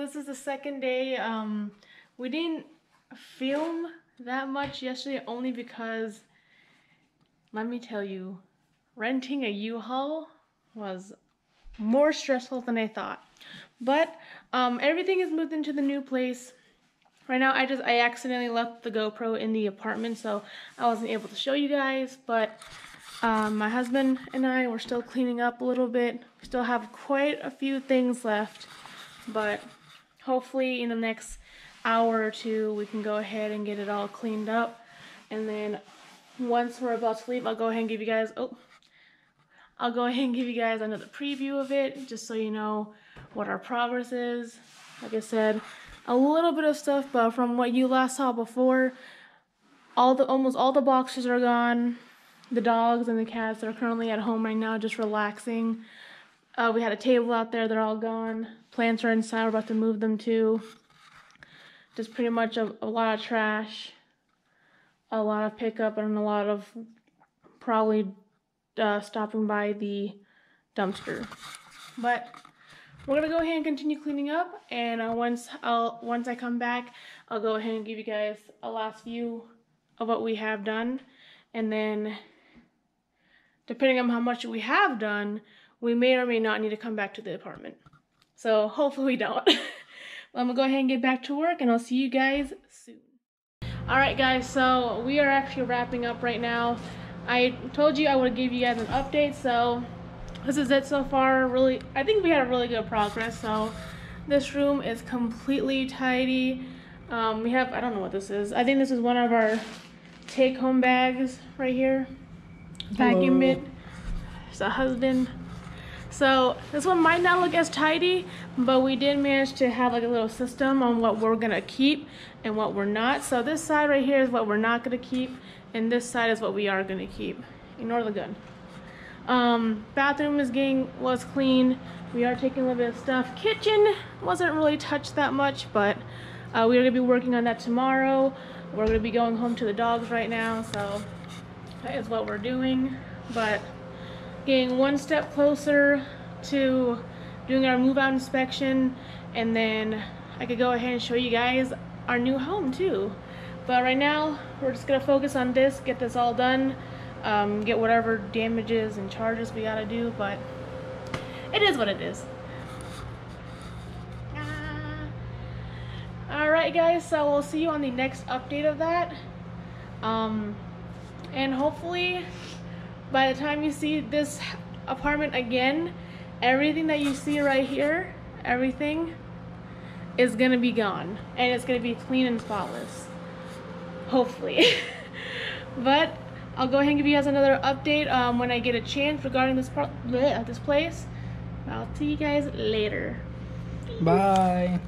This is the second day. We didn't film that much yesterday only because, let me tell you, renting a U-Haul was more stressful than I thought. But everything is moved into the new place. Right now I accidentally left the GoPro in the apartment, so I wasn't able to show you guys, but my husband and I were still cleaning up a little bit. We still have quite a few things left, but hopefully in the next hour or two we can go ahead and get it all cleaned up, and then once we're about to leave I'll go ahead and give you guys another preview of it, just so you know what our progress is. Like I said, a little bit of stuff, but from what you last saw before, almost all the boxes are gone. The dogs and the cats are currently at home right now just relaxing. We had a table out there, they're all gone. Plants are inside, we're about to move them too. Just pretty much a lot of trash, a lot of pickup, and a lot of probably stopping by the dumpster. But we're gonna go ahead and continue cleaning up, and once I come back, I'll go ahead and give you guys a last view of what we have done. And then, depending on how much we have done, we may or may not need to come back to the apartment. So hopefully we don't. Well, I'm gonna go ahead and get back to work, and I'll see you guys soon. All right guys, so we are actually wrapping up right now. I told you I would give you guys an update, so this is it so far. Really, I think we had a really good progress. So this room is completely tidy. We have, I don't know what this is. I think this is one of our take-home bags right here. Vacuum it. It's a husband. So this one might not look as tidy, but we did manage to have like a little system on what we're gonna keep and what we're not. So this side right here is what we're not gonna keep, and this side is what we are gonna keep. Ignore the gun. Bathroom was clean. We are taking a little bit of stuff. Kitchen wasn't really touched that much, but we're gonna be working on that tomorrow. We're gonna be going home to the dogs right now, so that is what we're doing. But getting one step closer to doing our move out inspection, and then I could go ahead and show you guys our new home too. But right now we're just gonna focus on this, get this all done, get whatever damages and charges we gotta do, but it is what it is. All right guys, so we'll see you on the next update of that, and hopefully by the time you see this apartment again, everything that you see right here, everything is gonna be gone, and it's gonna be clean and spotless, hopefully. But I'll go ahead and give you guys another update when I get a chance regarding this place. I'll see you guys later. Bye.